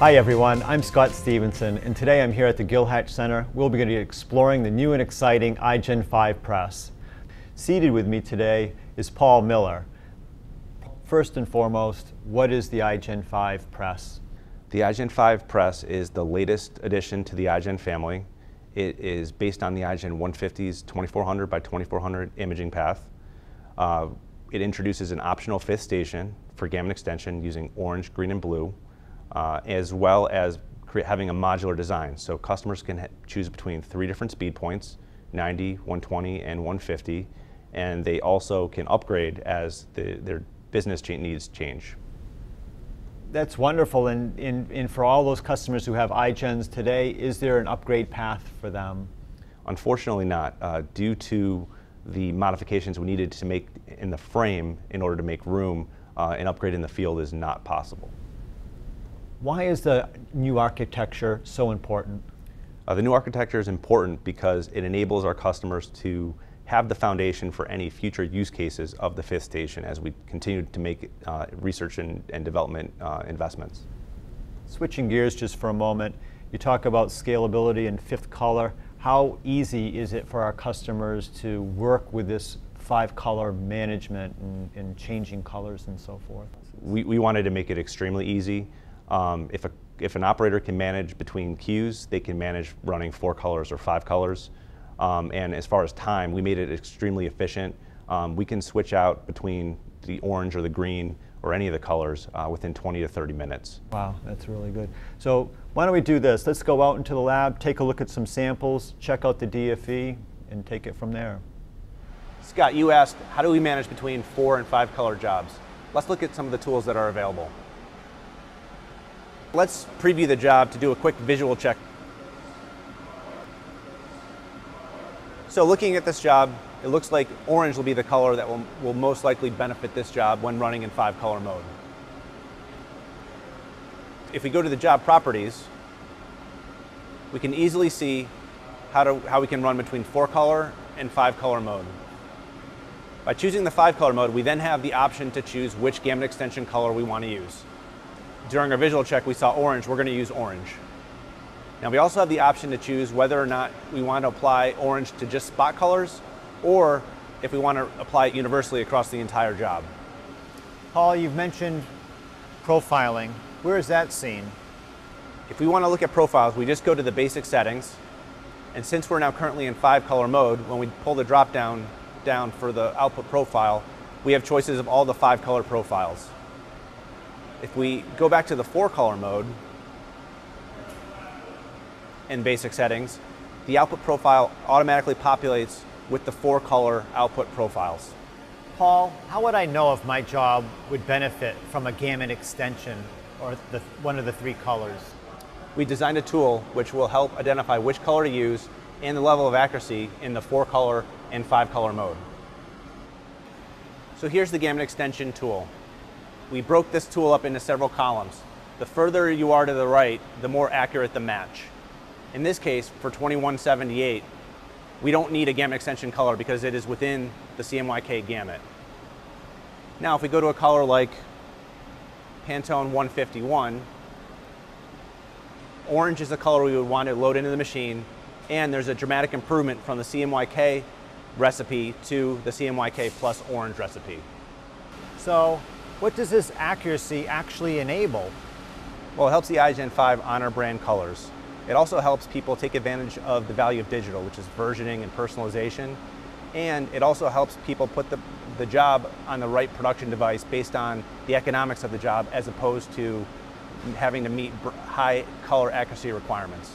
Hi everyone, I'm Scott Stevenson, and today I'm here at the Gilhatch Center. We'll be going to be exploring the new and exciting iGen 5 Press. Seated with me today is Paul Miller. First and foremost, what is the iGen 5 Press? The iGen 5 Press is the latest addition to the iGen family. It is based on the iGen 150's 2400 by 2400 imaging path. It introduces an optional fifth station for gammon extension using orange, green, and blue. As well as having a modular design, so customers can choose between three different speed points, 90, 120, and 150, and they also can upgrade as their business needs change. That's wonderful, and for all those customers who have iGens today, is there an upgrade path for them? Unfortunately not. Due to the modifications we needed to make in the frame in order to make room, an upgrade in the field is not possible. Why is the new architecture so important? The new architecture is important because it enables our customers to have the foundation for any future use cases of the fifth station as we continue to make research and development investments. Switching gears just for a moment, you talk about scalability and fifth color. How easy is it for our customers to work with this five color management and changing colors and so forth? We wanted to make it extremely easy. If an operator can manage between queues, they can manage running four colors or five colors. And as far as time, we made it extremely efficient. We can switch out between the orange or the green or any of the colors within 20 to 30 minutes. Wow, that's really good. So why don't we do this? Let's go out into the lab, take a look at some samples, check out the DFE, and take it from there. Scott, you asked, how do we manage between four and five color jobs? Let's look at some of the tools that are available. Let's preview the job to do a quick visual check. So looking at this job, it looks like orange will be the color that will most likely benefit this job when running in five color mode. If we go to the job properties, we can easily see how we can run between four color and five color mode. By choosing the five color mode, we then have the option to choose which gamut extension color we want to use. During our visual check, we saw orange. We're going to use orange. Now, we also have the option to choose whether or not we want to apply orange to just spot colors or if we want to apply it universally across the entire job. Paul, you've mentioned profiling. Where is that seen? If we want to look at profiles, we just go to the basic settings. And since we're now currently in five color mode, when we pull the drop down for the output profile, we have choices of all the five color profiles. If we go back to the four-color mode in basic settings, the output profile automatically populates with the four-color output profiles. Paul, how would I know if my job would benefit from a gamut extension or one of the three colors? We designed a tool which will help identify which color to use and the level of accuracy in the four-color and five-color mode. So here's the gamut extension tool. We broke this tool up into several columns. The further you are to the right, the more accurate the match. In this case, for 2178, we don't need a gamut extension color because it is within the CMYK gamut. Now, if we go to a color like Pantone 151, orange is the color we would want to load into the machine, and there's a dramatic improvement from the CMYK recipe to the CMYK plus orange recipe. So, what does this accuracy actually enable? Well, it helps the iGen 5 honor brand colors. It also helps people take advantage of the value of digital, which is versioning and personalization. And it also helps people put the job on the right production device based on the economics of the job as opposed to having to meet high color accuracy requirements.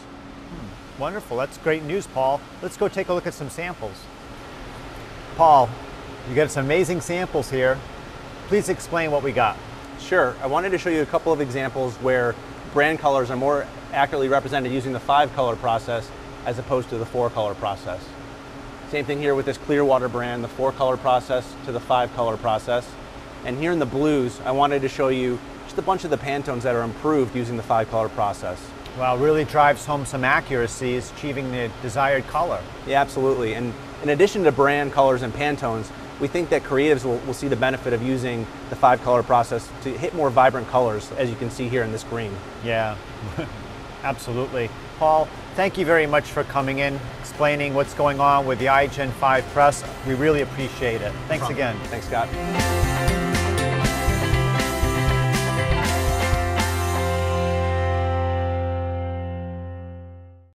Wonderful. That's great news, Paul. Let's go take a look at some samples. Paul, you got some amazing samples here. Please explain what we got. Sure. I wanted to show you a couple of examples where brand colors are more accurately represented using the five-color process as opposed to the four-color process. Same thing here with this Clearwater brand, the four-color process to the five-color process. And here in the blues, I wanted to show you just a bunch of the Pantones that are improved using the five-color process. Wow, really drives home some accuracies, achieving the desired color. Yeah, absolutely. And in addition to brand colors and Pantones, we think that creatives will see the benefit of using the 5-color process to hit more vibrant colors, as you can see here in this green. Yeah, absolutely. Paul, thank you very much for coming in, explaining what's going on with the iGen 5 Press. We really appreciate it. Thanks again. Thanks, Scott.